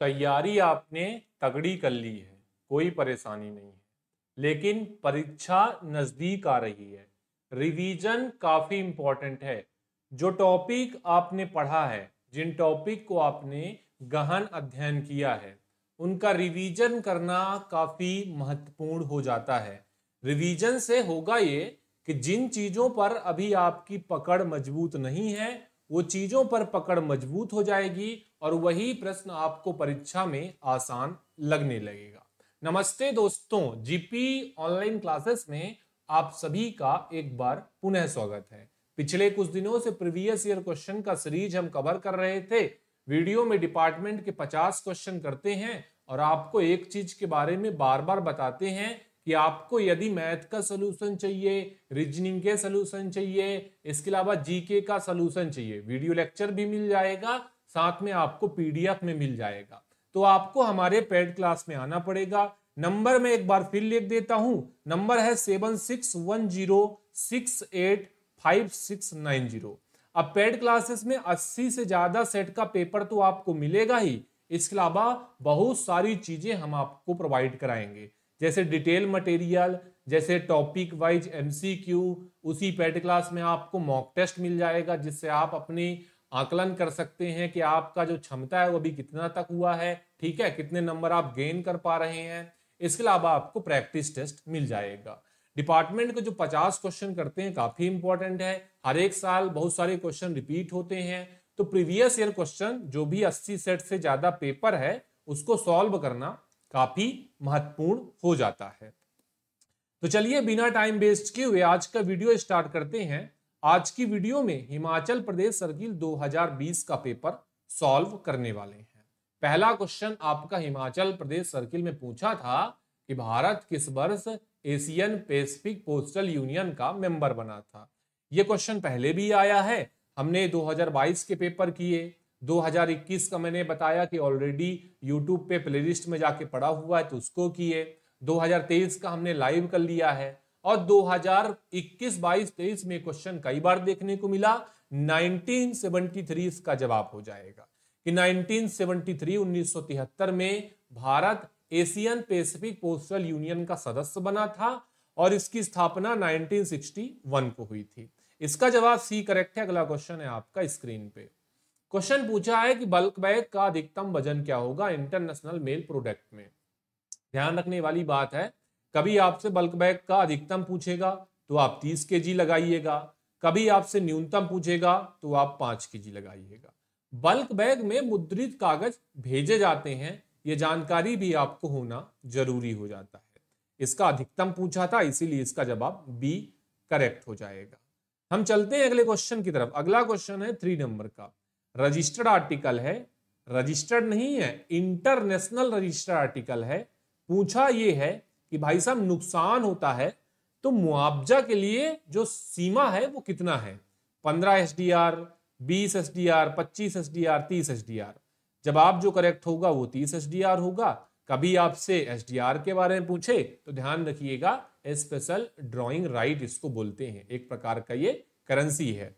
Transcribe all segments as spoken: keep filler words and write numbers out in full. तैयारी आपने तगड़ी कर ली है, कोई परेशानी नहीं है, लेकिन परीक्षा नज़दीक आ रही है। रिवीजन काफ़ी इम्पोर्टेंट है। जो टॉपिक आपने पढ़ा है, जिन टॉपिक को आपने गहन अध्ययन किया है, उनका रिवीजन करना काफ़ी महत्वपूर्ण हो जाता है। रिवीजन से होगा ये कि जिन चीज़ों पर अभी आपकी पकड़ मजबूत नहीं है, वो चीज़ों पर पकड़ मजबूत हो जाएगी और वही प्रश्न आपको परीक्षा में आसान लगने लगेगा। नमस्ते दोस्तों, जीपी ऑनलाइन क्लासेस में आप सभी का एक बार पुनः स्वागत है। पिछले कुछ दिनों से प्रीवियस ईयर क्वेश्चन का सीरीज हम कवर कर रहे थे। वीडियो में डिपार्टमेंट के पचास क्वेश्चन करते हैं और आपको एक चीज के बारे में बार बार बताते हैं कि आपको यदि मैथ का सलूशन चाहिए, रीजनिंग के सलूशन चाहिए, इसके अलावा जीके का सलूशन चाहिए, वीडियो लेक्चर भी मिल जाएगा, साथ में आपको पीडीएफ में मिल जाएगा। तो आपको हमारे पेड क्लास में आना पड़ेगा। नंबर में एक बार फिर लिख देता हूं, नंबर है seven six one zero six eight five six nine zero. अब पेड क्लासेस में अस्सी से ज्यादा सेट का पेपर तो आपको मिलेगा ही, इसके अलावा बहुत सारी चीजें हम आपको प्रोवाइड कराएंगे, जैसे डिटेल मटेरियल, जैसे टॉपिक वाइज एमसीक्यू। उसी पेड क्लास में आपको मॉक टेस्ट मिल जाएगा, जिससे आप अपनी आकलन कर सकते हैं कि आपका जो क्षमता है वो अभी कितना तक हुआ है, ठीक है, कितने नंबर आप गेन कर पा रहे हैं। इसके अलावा आपको प्रैक्टिस टेस्ट मिल जाएगा। डिपार्टमेंट के जो पचास क्वेश्चन करते हैं काफी इंपॉर्टेंट है। हर एक साल बहुत सारे क्वेश्चन रिपीट होते हैं, तो प्रीवियस ईयर क्वेश्चन जो भी अस्सी सेट से ज्यादा पेपर है उसको सॉल्व करना काफी महत्वपूर्ण हो जाता है। तो चलिए बिना टाइम वेस्ट किए हुए आज का वीडियो स्टार्ट करते हैं। आज की वीडियो में हिमाचल प्रदेश सर्किल दो हज़ार बीस का पेपर सॉल्व करने वाले हैं। पहला क्वेश्चन आपका हिमाचल प्रदेश सर्किल में पूछा था कि भारत किस वर्ष एशियन पैसिफिक पोस्टल यूनियन का मेंबर बना था। यह क्वेश्चन पहले भी आया है, हमने दो हज़ार बाईस के पेपर किए। दो हज़ार इक्कीस का मैंने बताया कि ऑलरेडी यूट्यूब पे प्लेलिस्ट में जाके पड़ा हुआ है, तो उसको किए। दो हज़ार तेईस का हमने लाइव कर लिया है और दो हज़ार इक्कीस बाईस तेईस में क्वेश्चन कई बार देखने को मिला। नाइनटीन सेवेंटी थ्री इसका जवाब हो जाएगा कि नाइनटीन सेवेंटी थ्री उन्नीस सौ तिहत्तर में Bharat Asian Pacific postal union का सदस्य बना था और इसकी स्थापना नाइनटीन सिक्सटी वन को हुई थी। इसका जवाब सी करेक्ट है। अगला क्वेश्चन है आपका स्क्रीन पे। क्वेश्चन पूछा है कि बल्क बैग का अधिकतम वजन क्या होगा इंटरनेशनल मेल प्रोडक्ट में। ध्यान रखने वाली बात है, कभी आपसे बल्क बैग का अधिकतम पूछेगा तो आप तीस केजी लगाइएगा, कभी आपसे न्यूनतम पूछेगा तो आप पाँच केजी लगाइएगा। बल्क बैग में मुद्रित कागज भेजे जाते हैं, ये जानकारी भी आपको होना जरूरी हो जाता है। इसका अधिकतम पूछा था, इसीलिए इसका जवाब बी करेक्ट हो जाएगा। हम चलते हैं अगले क्वेश्चन की तरफ। अगला क्वेश्चन है थ्री नंबर का। रजिस्टर्ड आर्टिकल है, रजिस्टर्ड नहीं है, इंटरनेशनल रजिस्टर्ड आर्टिकल है। पूछा यह है कि भाई साहब नुकसान होता है तो मुआवजा के लिए जो सीमा है वो कितना है? पंद्रह एस डी आर, बीस एस डी आर, पच्चीस एस डी आर, तीस एस डी आर। जवाब जो करेक्ट होगा वो तीस एस डी आर होगा। कभी आपसे एस डी आर के बारे में पूछे तो ध्यान रखिएगा, स्पेशल ड्राइंग राइट इसको बोलते हैं, एक प्रकार का ये करेंसी है।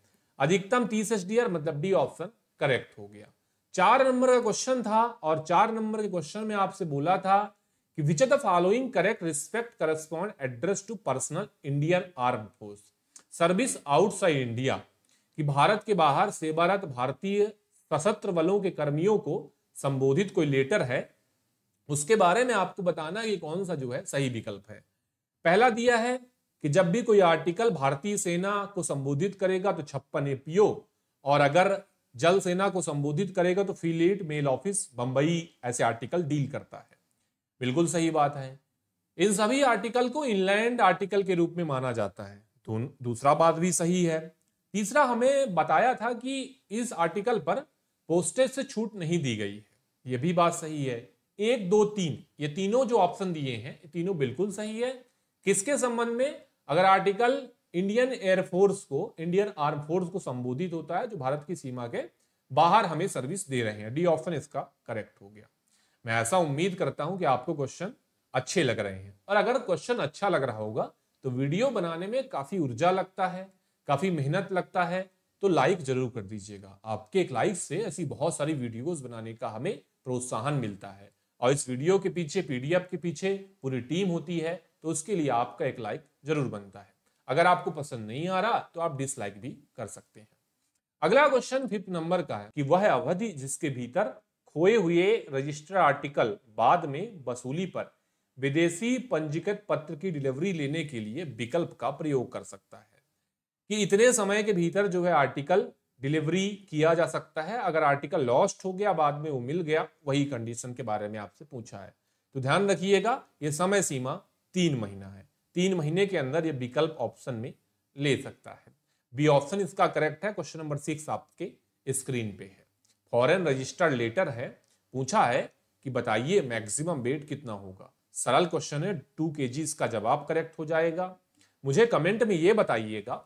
अधिकतम तीस एस डी आर, मतलब डी ऑप्शन करेक्ट हो गया। चार नंबर का क्वेश्चन था और चार नंबर के क्वेश्चन में आपसे बोला था कि which of the following correct respect correspond address to personal Indian Armed Force service outside India, कि भारत के बाहर सेवारत भारतीय सशस्त्र बलों के कर्मियों को संबोधित कोई लेटर है, उसके बारे में आपको बताना ये कौन सा जो है सही विकल्प है। पहला दिया है कि जब भी कोई आर्टिकल भारतीय सेना को संबोधित करेगा तो छप्पन ए पी ओ, और अगर जल सेना को संबोधित करेगा तो फील्ड मेल ऑफिस बंबई, ऐसे आर्टिकल डील करता है। बिल्कुल सही बात है। इन सभी आर्टिकल को इनलैंड आर्टिकल के रूप में माना जाता है, तो दूसरा बात भी सही है। तीसरा हमें बताया था कि इस आर्टिकल पर पोस्टेज से छूट नहीं दी गई है, यह भी बात सही है। एक, दो, तीन, ये तीनों जो ऑप्शन दिए हैं ये तीनों बिल्कुल सही है। किसके संबंध में? अगर आर्टिकल इंडियन एयरफोर्स को, इंडियन आर्म फोर्स को संबोधित होता है जो भारत की सीमा के बाहर हमें सर्विस दे रहे हैं। डी ऑप्शन इसका करेक्ट हो गया। मैं ऐसा उम्मीद करता हूं कि आपको क्वेश्चन अच्छे लग रहे हैं, और अगर क्वेश्चन अच्छा लग रहा होगा तो वीडियो बनाने में काफ़ी ऊर्जा लगता है, काफ़ी मेहनत लगता है, तो लाइक जरूर कर दीजिएगा। आपके एक लाइक से ऐसी बहुत सारी वीडियोस बनाने का हमें प्रोत्साहन मिलता है। और इस वीडियो के पीछे, पीडीएफ के पीछे पूरी टीम होती है, तो उसके लिए आपका एक लाइक जरूर बनता है। अगर आपको पसंद नहीं आ रहा तो आप डिसलाइक भी कर सकते हैं। अगला क्वेश्चन फिफ्थ नंबर का है कि वह अवधि जिसके भीतर खोए हुए रजिस्टर आर्टिकल बाद में वसूली पर विदेशी पंजीकृत पत्र की डिलीवरी लेने के लिए विकल्प का प्रयोग कर सकता है कि इतने समय के भीतर जो है आर्टिकल डिलीवरी किया जा सकता है। अगर आर्टिकल लॉस्ट हो गया, बाद में वो मिल गया, वही कंडीशन के बारे में आपसे पूछा है, तो ध्यान रखिएगा ये समय सीमा तीन महीना है। तीन महीने के अंदर ये विकल्प ऑप्शन में ले सकता है। बी ऑप्शन इसका करेक्ट है। क्वेश्चन नंबर सिक्स आपके स्क्रीन पे है। फॉरेन रजिस्टर्ड लेटर है, पूछा है कि बताइए मैक्सिमम वेट कितना होगा। सरल क्वेश्चन है, टू केजी इसका जवाब करेक्ट हो जाएगा। मुझे कमेंट में ये बताइएगा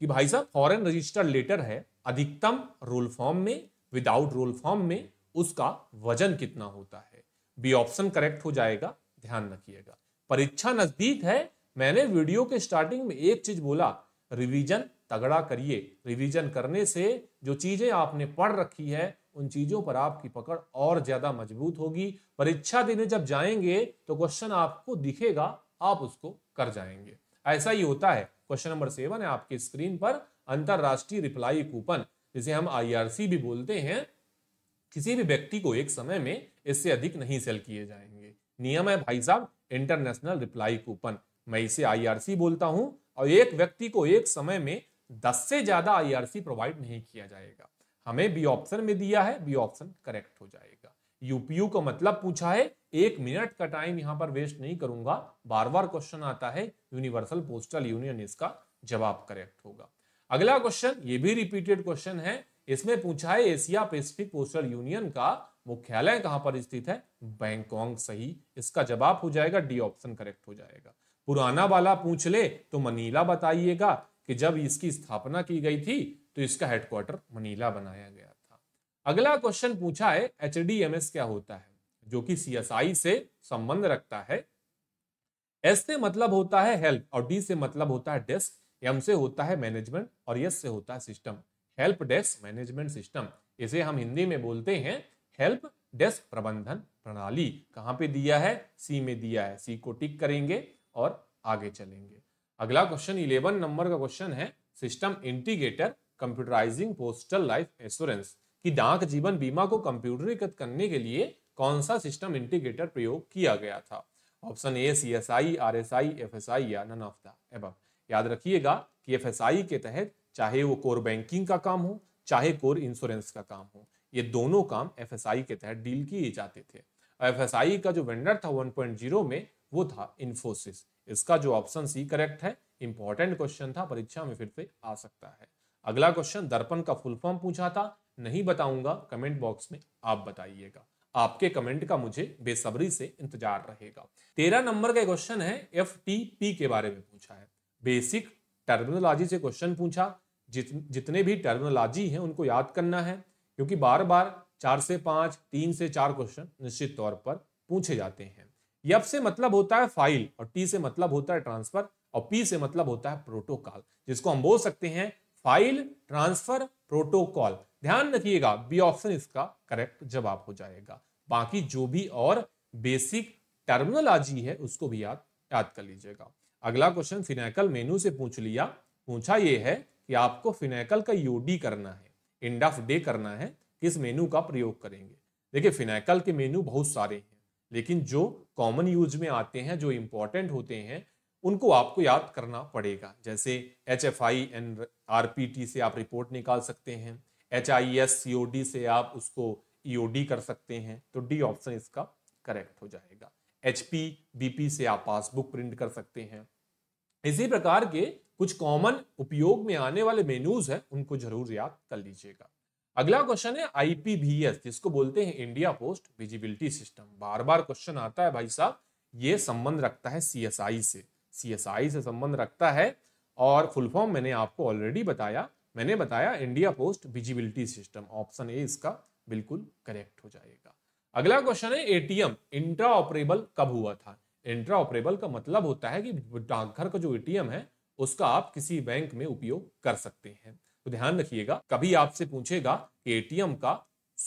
कि भाई साहब फॉरेन रजिस्टर्ड लेटर है, अधिकतम रोल फॉर्म में, विदाउट रोल फॉर्म में उसका वजन कितना होता है। बी ऑप्शन करेक्ट हो जाएगा, ध्यान रखिएगा। परीक्षा नजदीक है, मैंने वीडियो के स्टार्टिंग में एक चीज बोला, रिवीजन तगड़ा करिए। रिवीजन करने से जो चीजें आपने पढ़ रखी है उन चीजों पर आपकी पकड़ और ज्यादा मजबूत होगी। परीक्षा देने जब जाएंगे तो क्वेश्चन आपको दिखेगा, आप उसको कर जाएंगे। ऐसा ही होता है। क्वेश्चन नंबर सेवन है आपकी स्क्रीन पर। अंतरराष्ट्रीय रिप्लाई कूपन, जिसे हम आईआरसी भी बोलते हैं, किसी भी व्यक्ति को एक समय में इससे अधिक नहीं सेल किए जाएंगे। नियम है भाई साहब इंटरनेशनल रिप्लाई कूपन, मैं इसे आईआरसी बोलता हूं, और एक व्यक्ति को एक समय में दस से ज्यादा आईआरसी प्रोवाइड नहीं किया जाएगा। हमें बी ऑप्शन में दिया है, बी ऑप्शन करेक्ट हो जाएगा। यूपीयू का मतलब पूछा है, एक मिनट का टाइम यहां पर वेस्ट नहीं करूंगा, बार बार क्वेश्चन आता है। यूनिवर्सल पोस्टल यूनियन इसका जवाब करेक्ट होगा। अगला क्वेश्चन ये भी रिपीटेड क्वेश्चन है, इसमें पूछा है एशिया पैसिफिक पोस्टल यूनियन का मुख्यालय कहां पर स्थित है। बैंकॉक सही, इसका जवाब हो जाएगा, डी ऑप्शन करेक्ट हो जाएगा। पुराना वाला पूछ ले तो मनीला बताइएगा कि जब इसकी स्थापना की गई थी तो इसका हेडक्वार्टर मनीला बनाया गया था। अगला क्वेश्चन पूछा है एचडीएमएस क्या होता है, जो कि सीएसआई से संबंध रखता है। एस से मतलब होता है हेल्प, और डी से मतलब होता है डेस्क, एम से होता है मैनेजमेंट, और एस से होता है system. Help desk management system, इसे हम हिंदी में बोलते हैं हेल्प डेस्क प्रबंधन प्रणाली। कहाँ पे दिया है, सी में दिया है। सी को टिक करेंगे और आगे चलेंगे। अगला क्वेश्चन इलेवन नंबर का क्वेश्चन है, system integrator computerising postal life assurance, कि डाक जीवन बीमा को कंप्यूटरीकृत करने के लिए कौन सा सिस्टम इंटीग्रेटर प्रयोग किया गया था। Option A CSI, RSI, FSI या नन ऑफ द एबव। याद रखिएगा कि एफएसआई के तहत चाहे वो कोर बैंकिंग का काम हो, चाहे कोर इंश्योरेंस का काम हो, ये दोनों काम एफएसआई के तहत डील किए जाते थे। एफएसआई का जो वेंडर था वन पॉइंट ज़ीरो में वो था इंफोसिस। इसका जो ऑप्शन सी करेक्ट है। इंपॉर्टेंट क्वेश्चन था, परीक्षा में फिर से आ सकता है। अगला क्वेश्चन दर्पण का फुल फॉर्म पूछा था, नहीं बताऊंगा, कमेंट बॉक्स में आप बताइएगा। आपके कमेंट का मुझे बेसब्री से इंतजार रहेगा। तेरह नंबर का क्वेश्चन है एफ टी पी के बारे में पूछा है। बेसिक टर्मिनोलॉजी से क्वेश्चन पूछा, जित, जितने भी टर्मिनोलॉजी है उनको याद करना है, क्योंकि बार बार चार से पांच, तीन से चार क्वेश्चन निश्चित तौर पर पूछे जाते हैं। एफ से मतलब होता है फाइल, और टी से मतलब होता है ट्रांसफर, और पी से मतलब होता है प्रोटोकॉल, जिसको हम बोल सकते हैं फाइल ट्रांसफर प्रोटोकॉल। ध्यान रखिएगा बी ऑप्शन इसका करेक्ट जवाब हो जाएगा। बाकी जो भी और बेसिक टर्मिनोलॉजी है उसको भी याद याद कर लीजिएगा। अगला क्वेश्चन फिनैकल मेनू से पूछ लिया। पूछा यह है कि आपको फिनैकल का यूडी करना है, एंड ऑफ डे करना है, किस मेनू का प्रयोग करेंगे। देखिए फिनैकल के मेनू बहुत सारे हैं, लेकिन जो कॉमन यूज में आते हैं, जो इंपॉर्टेंट होते हैं, उनको आपको याद करना पड़ेगा। जैसे H F I and R P T से आप रिपोर्ट निकाल सकते हैं, H I S C O D से आप उसको ई ओ डी कर सकते हैं, तो डी ऑप्शन इसका करेक्ट हो जाएगा। एच पी बी पी से आप पासबुक प्रिंट कर सकते हैं। इसी प्रकार के कुछ कॉमन उपयोग में आने वाले मेन्यूज हैं, उनको जरूर याद कर लीजिएगा। अगला क्वेश्चन है आई पी बी एस, जिसको बोलते हैं इंडिया पोस्ट विजिबिलिटी सिस्टम। बार बार क्वेश्चन आता है भाई साहब, ये संबंध रखता है सी एस आई से, सीएसआई से संबंध रखता है, और फुल फॉर्म मैंने आपको ऑलरेडी बताया। मैंने बताया India post visibility system, option A इसका बिल्कुल करेक्ट हो जाएगा। अगला क्वेश्चन है एटीएम इंट्रा ऑपरेबल कब हुआ था। इंट्रा ऑपरेबल का मतलब होता है कि डाकघर का जो एटीएम है उसका आप किसी बैंक में उपयोग कर सकते हैं। तो ध्यान रखिएगा, कभी आपसे पूछेगा कि एटीएम का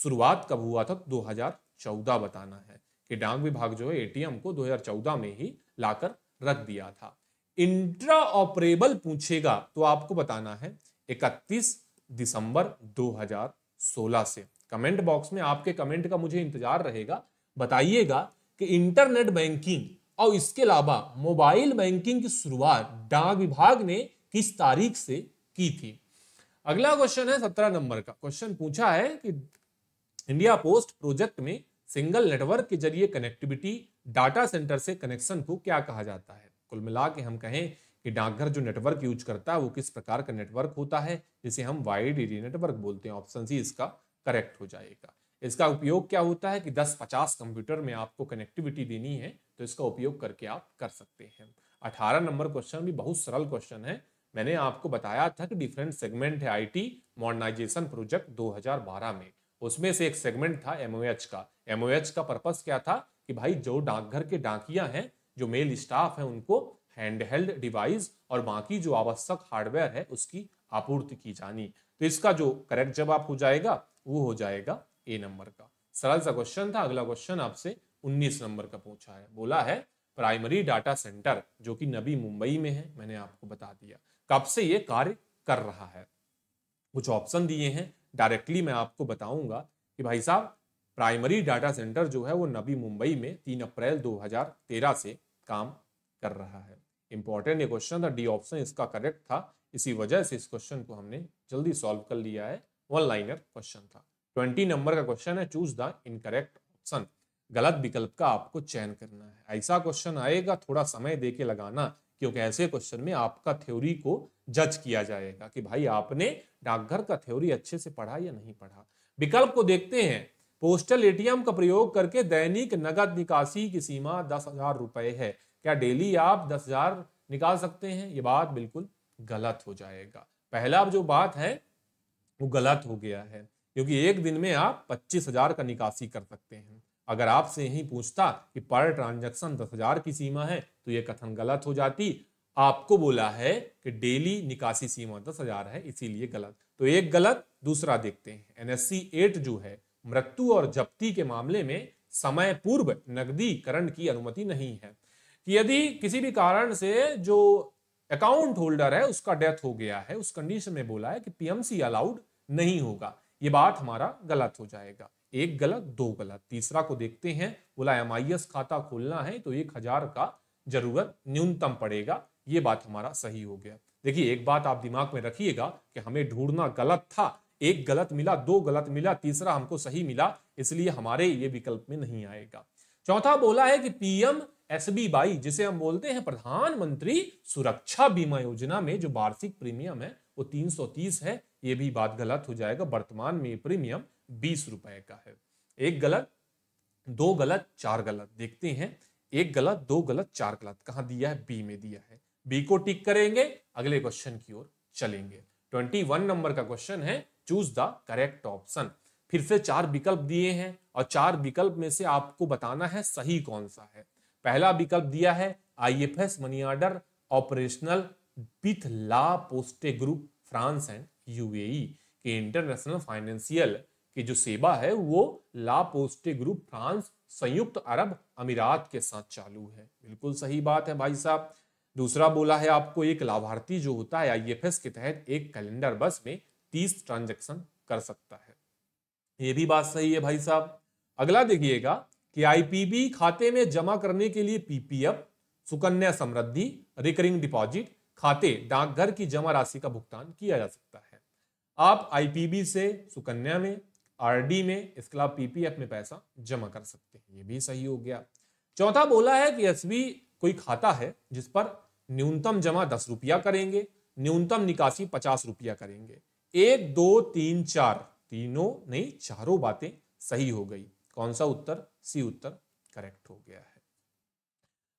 शुरुआत कब हुआ था, दो हजार दो हज़ार चौदह बताना है कि डाक विभाग जो है एटीएम को दो हज़ार चौदह में ही लाकर रख दिया था। इंट्रा ऑपरेबल पूछेगा तो आपको बताना है इकतीस दिसंबर दो हज़ार सोलह से। कमेंट बॉक्स में आपके कमेंट का मुझे इंतजार रहेगा। बताइएगा कि इंटरनेट बैंकिंग और इसके अलावा मोबाइल बैंकिंग की शुरुआत डाक विभाग ने किस तारीख से की थी। अगला क्वेश्चन है सत्रह नंबर का। क्वेश्चन पूछा है कि इंडिया पोस्ट प्रोजेक्ट में सिंगल नेटवर्क के जरिए कनेक्टिविटी डाटा सेंटर से कनेक्शन को क्या कहा जाता है। कुल मिला के हम कहें कि डाकघर जो नेटवर्क यूज करता है वो किस प्रकार का नेटवर्क होता है जिसे हम वाइड एरिया नेटवर्क बोलते हैं। ऑप्शन सी इसका करेक्ट हो जाएगा। इसका उपयोग क्या होता है कि दस पचास कंप्यूटर में आपको कनेक्टिविटी देनी है तो इसका उपयोग करके आप कर सकते हैं। अठारह नंबर क्वेश्चन भी बहुत सरल क्वेश्चन है। मैंने आपको बताया था कि डिफरेंट सेगमेंट है आईटी मॉडर्नाइजेशन प्रोजेक्ट दो हज़ार बारह में, उसमें से एक सेगमेंट था एमओएच का। एमओएच का पर्पस क्या था कि भाई जो डाकघर के डाकिया हैं, जो मेल स्टाफ है, उनको हैंडहेल्ड डिवाइस और बाकी जो आवश्यक हार्डवेयर है उसकी आपूर्ति की जानी। तो इसका जो करेक्ट जवाब हो जाएगा वो हो जाएगा ए नंबर का। सरल सा क्वेश्चन था। अगला क्वेश्चन आपसे उन्नीस नंबर का पूछा है। बोला है प्राइमरी डाटा सेंटर जो कि नवी मुंबई में है, मैंने आपको बता दिया, कब से ये कार्य कर रहा है। कुछ ऑप्शन दिए हैं, डायरेक्टली मैं आपको बताऊंगा कि भाई साहब प्राइमरी डाटा सेंटर जो है वो नवी मुंबई में तीन अप्रैल दो हज़ार तेरह से काम कर रहा है। इंपॉर्टेंट ये क्वेश्चन था, डी ऑप्शन इसका करेक्ट था। इसी वजह से इस क्वेश्चन को हमने जल्दी सॉल्व कर लिया है। वन लाइनर क्वेश्चन था। बीस नंबर का क्वेश्चन है, चूज द इनकरेक्ट ऑप्शन। गलत विकल्प का आपको चयन करना है। ऐसा क्वेश्चन आएगा, थोड़ा समय देके लगाना, क्योंकि ऐसे क्वेश्चन में आपका थ्योरी को जज किया जाएगा कि भाई आपने डाकघर का थ्योरी अच्छे से पढ़ा या नहीं पढ़ा। विकल्प को देखते हैं। पोस्टल एटीएम का प्रयोग करके दैनिक नगद निकासी की सीमा दस हजार रुपए है। क्या डेली आप दस हजार निकाल सकते हैं? ये बात बिल्कुल गलत हो जाएगा। पहला जो बात है वो गलत हो गया है, क्योंकि एक दिन में आप पच्चीस हजार का निकासी कर सकते हैं। अगर आपसे यही पूछता कि पर ट्रांजैक्शन दस हजार की सीमा है तो यह कथन गलत हो जाती। आपको बोला है कि डेली निकासी सीमा दस हजार है, इसीलिए गलत। तो एक गलत। दूसरा देखते हैं, एनएससी एट जो है मृत्यु और जब्ती के मामले में समय पूर्व नकदीकरण की अनुमति नहीं है। कि यदि किसी भी कारण से जो अकाउंट होल्डर है उसका डेथ हो गया है, उस कंडीशन में बोला है कि पीएमसी अलाउड नहीं होगा। ये बात हमारा गलत हो जाएगा। एक गलत, दो गलत। तीसरा को देखते हैं। बोला एमआईएस खाता खोलना है तो एक हजार का जरूरत न्यूनतम पड़ेगा। ये बात हमारा सही हो गया। देखिए, एक बात आप दिमाग में रखिएगा कि हमें ढूंढना गलत था। एक गलत मिला, दो गलत मिला, तीसरा हमको सही मिला, इसलिए हमारे ये विकल्प में नहीं आएगा। चौथा बोला है कि पीएम एसबीवाई, जिसे हम बोलते हैं प्रधानमंत्री सुरक्षा बीमा योजना, में जो वार्षिक प्रीमियम है वो तीन सौ तीस है। ये भी बात गलत हो जाएगा। वर्तमान में प्रीमियम बीस रुपए का है। एक गलत, दो गलत, चार गलत। देखते हैं, एक गलत, दो गलत, चार गलत। कहां दिया है? बी में दिया है। बी को टिक करेंगे, अगले क्वेश्चन की ओर चलेंगे। इक्कीस नंबर का क्वेश्चन है, चूज द करेक्ट ऑप्शन। फिर से चार विकल्प दिए हैं और चार विकल्प में से आपको बताना है सही कौन सा है। पहला विकल्प दिया है I F S money order operational with La पोस्टे group France and UAE के इंटरनेशनल फाइनेंशियल की जो सेवा है वो ला पोस्टे ग्रुप फ्रांस संयुक्त अरब अमीरात के साथ चालू है। बिल्कुल सही बात है भाई साहब। दूसरा बोला है आपको एक लाभार्थी जो होता है आईएफएस के तहत एक कैलेंडर बस में तीस ट्रांजैक्शन कर सकता है। ये भी बात सही है भाई साहब। अगला देखिएगा कि आईपीबी खाते में जमा करने के लिए PPF, Sukanya Samriddhi, recurring deposit खाते डाकघर की जमा राशि का भुगतान किया जा सकता है। आप आईपीबी से सुकन्या में, आरडी में, इसके अलावा पीपीएफ में पैसा जमा कर सकते हैं। ये भी सही हो गया। चौथा बोला है कि एसबी कोई खाता है जिस पर न्यूनतम जमा दस रुपया करेंगे, न्यूनतम निकासी पचास रुपया करेंगे। एक, दो, तीन, चार, तीनों नहीं चारों बातें सही हो गई। कौन सा उत्तर? सी उत्तर करेक्ट हो गया है।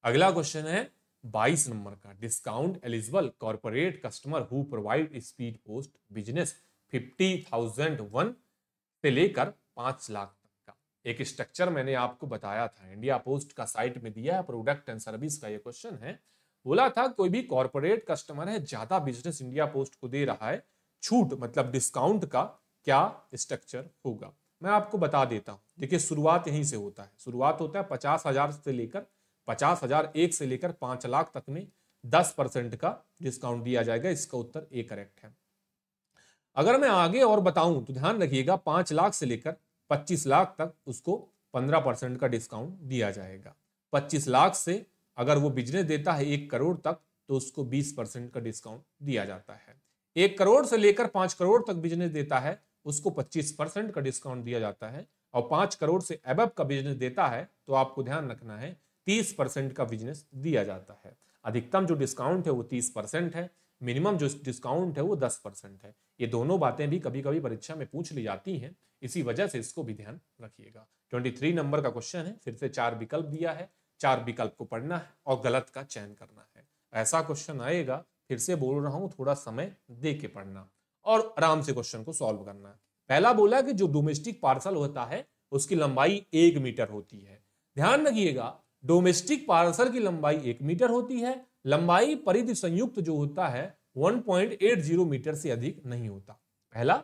अगला क्वेश्चन है बाईस नंबर का। Discount eligible corporate customer who provide speed post business fifty thousand one से लेकर पांच लाख तक का एक स्ट्रक्चर मैंने आपको बताया था। इंडिया पोस्ट का साइट में दिया है प्रोडक्ट एंड सर्विस का ये क्वेश्चन है। बोला था कोई भी कॉर्पोरेट कस्टमर है ज्यादा बिजनेस इंडिया पोस्ट को दे रहा है, छूट मतलब डिस्काउंट का क्या स्ट्रक्चर होगा। मैं आपको बता देता हूँ। देखिए शुरुआत यहीं से होता है, शुरुआत होता है पचास हजार से लेकर पचास हजार एक से लेकर पांच लाख तक में दस परसेंट का डिस्काउंट दिया जाएगा। इसका उत्तर ए करेक्ट है। अगर मैं आगे और बताऊं तो ध्यान रखिएगा, पांच लाख से लेकर पच्चीस लाख तक उसको पंद्रह परसेंट का डिस्काउंट दिया जाएगा। पच्चीस लाख से अगर वो बिजनेस देता है एक करोड़ तक तो उसको बीस परसेंट का डिस्काउंट दिया जाता है। एक करोड़ से लेकर पांच करोड़ तक बिजनेस देता है उसको पच्चीस परसेंट का डिस्काउंट दिया जाता है। और पांच करोड़ से अबव का बिजनेस देता है तो आपको ध्यान रखना है तीस परसेंट का बिजनेस दिया जाता है। अधिकतम जो डिस्काउंट है वो तीस परसेंट है, मिनिमम जो डिस्काउंट है वो दस परसेंट है। ये दोनों बातें भी कभी कभी परीक्षा में पूछ ली जाती हैं, इसी वजह से इसको भी ध्यान रखिएगा। ट्वेंटी थ्री नंबर का क्वेश्चन है, फिर से चार विकल्प दिया है, चार विकल्प को पढ़ना है और गलत का चयन करना है। ऐसा क्वेश्चन आएगा, फिर से बोल रहा हूँ, थोड़ा समय दे के पढ़ना और आराम से क्वेश्चन को सॉल्व करना है। पहला बोला कि जो डोमेस्टिक पार्सल होता है उसकी लंबाई एक मीटर होती है। ध्यान रखिएगा, डोमेस्टिक पार्सल की लंबाई एक मीटर होती है। लंबाई परिधि संयुक्त जो होता है एक पॉइंट अस्सी मीटर से अधिक नहीं होता। पहला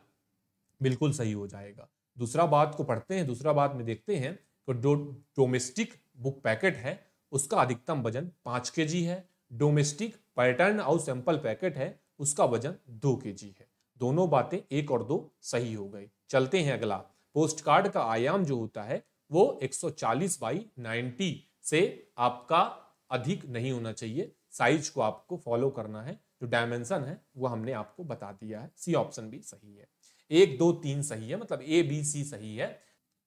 बिल्कुल सही हो जाएगा। दूसरा बात को पढ़ते हैं, दूसरा बात में देखते हैं कि जो डोमेस्टिक बुक पैकेट है उसका अधिकतम वजन पाँच के जी है। डोमेस्टिक पैटर्न और सैंपल पैकेट है उसका वजन दो के जी है। दोनों बातें एक और दो सही हो गई। चलते हैं अगला, पोस्ट कार्ड का आयाम जो होता है वो एक सौ चालीस बाई नब्बे से आपका अधिक नहीं होना चाहिए। साइज को आपको फॉलो करना है, जो डायमेंशन है वो हमने आपको बता दिया है। सी ऑप्शन भी सही है, एक दो तीन सही है, मतलब ए बी सी सही है।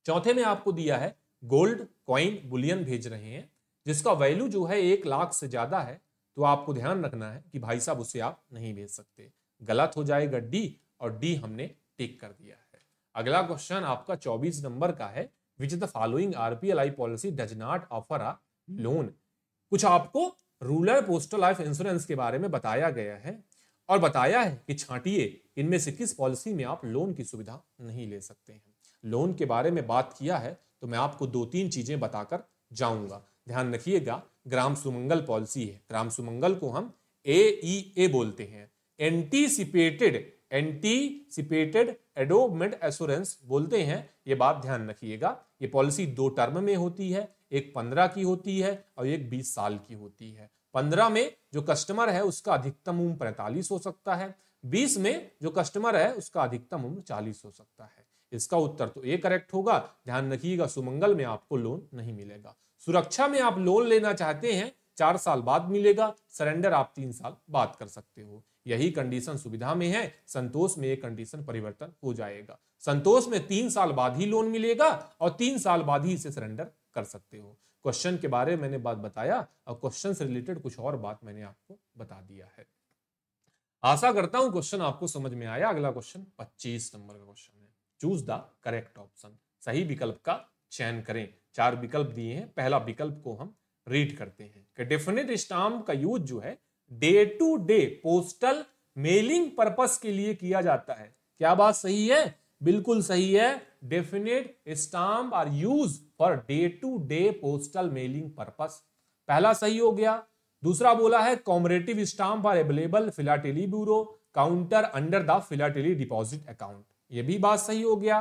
चौथे में आपको दिया है गोल्ड कॉइन बुलियन भेज रहे हैं जिसका वैल्यू जो है एक लाख से ज्यादा है, तो आपको ध्यान रखना है कि भाई साहब उसे आप नहीं भेज सकते। गलत हो जाएगा डी, और डी हमने टिक कर दिया है। अगला क्वेश्चन आपका चौबीस नंबर का है, which the following RPLI policy does not offer a loan. कुछ आपको रूरल पोस्टल लाइफ इंश्योरेंस के बारे में बताया गया है और बताया है कि छांटिए इनमें से किस पॉलिसी में आप लोन की सुविधा नहीं ले सकते हैं। लोन के बारे में बात किया है तो मैं आपको दो तीन चीजें बताकर जाऊंगा। ध्यान रखिएगा, ग्राम सुमंगल पॉलिसी है। ग्राम सुमंगल को हम एईए बोलते हैं, एंटीसिपेटेड एंटीसिपेटेड एडोमेंट एश्योरेंस बोलते हैं। ये बात ध्यान रखिएगा। ये पॉलिसी दो टर्म में होती है, एक पंद्रह की होती है और एक बीस साल की होती है। पंद्रह में जो कस्टमर है उसका अधिकतम उम्र पैंतालीस हो सकता है, बीस में जो कस्टमर है उसका अधिकतम उम्र चालीस हो सकता है। इसका उत्तर तो ए करेक्ट होगा। ध्यान रखिएगा, सुमंगल में आपको लोन नहीं मिलेगा। सुरक्षा में आप लोन लेना चाहते हैं, चार साल बाद मिलेगा। सरेंडर आप तीन साल बाद कर सकते हो। यही कंडीशन सुविधा में है, संतोष में ये कंडीशन परिवर्तन हो जाएगा। संतोष में तीन साल बाद ही लोन मिलेगा और तीन साल बाद ही इसे सरेंडर कर सकते हो। क्वेश्चन के बारे में मैंने बात बताया और क्वेश्चन से रिलेटेड कुछ और बात मैंने आपको बता दिया है। आशा करता हूं क्वेश्चन आपको समझ में आया। अगला क्वेश्चन पच्चीस नंबर का क्वेश्चन है, चूज द करेक्ट ऑप्शन। सही विकल्प का चयन करें। चार विकल्प दिए हैं, पहला विकल्प को हम रीड करते हैं कि डेफिनेट स्टाम्प का यूज जो है day to day postal mailing purpose के लिए किया जाता है। क्या बात सही है? बिल्कुल सही है। Definite stamp are use for day to day postal mailing purpose. पहला सही हो गया। दूसरा बोला है commemorative stamp are available philately bureau counter under the philately deposit account. यह भी बात सही हो गया।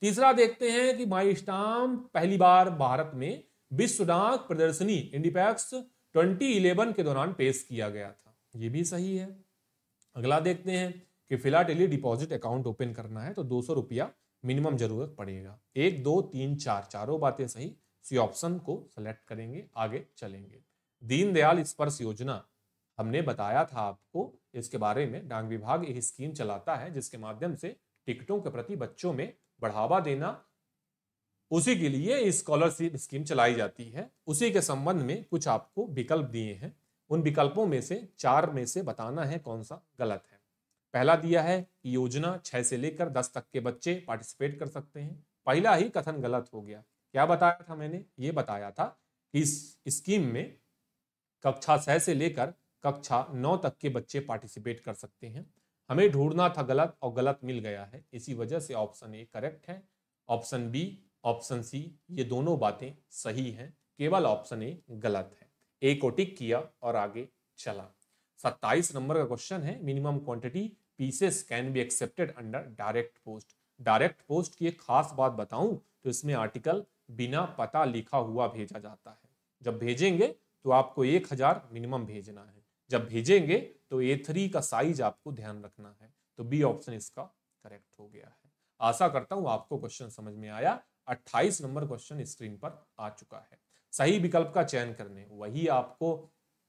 तीसरा देखते हैं कि माई स्टाम्प पहली बार भारत में विश्व डाक प्रदर्शनी इंडिपैक्स दो हज़ार ग्यारह के दौरान पेश किया गया था। ये भी सही है। अगला देखते हैं कि फिलाटेली डिपॉजिट अकाउंट ओपन करना है तो दो सौ रुपया मिनिमम जरूरत पड़ेगा। एक दो तीन चार, चारों बातें सही। सी ऑप्शन को सेलेक्ट करेंगे। आगे चलेंगे, दीनदयाल स्पर्श योजना हमने बताया था आपको। इसके बारे में डाक विभाग एक स्कीम चलाता है जिसके माध्यम से टिकटों के प्रति बच्चों में बढ़ावा देना, उसी के लिए स्कॉलरशिप स्कीम चलाई जाती है। उसी के संबंध में कुछ आपको विकल्प दिए हैं, उन विकल्पों में से चार में से बताना है कौन सा गलत है। पहला दिया है योजना छह से लेकर दस तक के बच्चे पार्टिसिपेट कर सकते हैं। पहला ही कथन गलत हो गया। क्या बताया था मैंने? ये बताया था कि इस स्कीम में कक्षा छह से लेकर कक्षा नौ तक के बच्चे पार्टिसिपेट कर सकते हैं। हमें ढूंढना था गलत और गलत मिल गया है, इसी वजह से ऑप्शन ए करेक्ट है। ऑप्शन बी, ऑप्शन सी, ये दोनों बातें सही हैं, केवल ऑप्शन ए गलत है। ए को टिक किया और आगे चला। सत्ताईस नंबर का क्वेश्चन है, minimum quantity pieces can be accepted under direct post. Direct post की एक खास बात बताऊं तो इसमें आर्टिकल बिना पता लिखा हुआ भेजा जाता है। जब भेजेंगे तो आपको एक हजार मिनिमम भेजना है। जब भेजेंगे तो ए थ्री का साइज आपको ध्यान रखना है। तो बी ऑप्शन इसका करेक्ट हो गया है। आशा करता हूं आपको क्वेश्चन समझ में आया। अट्ठाईस नंबर क्वेश्चन स्क्रीन पर आ चुका है। सही विकल्प का चयन करने, वही आपको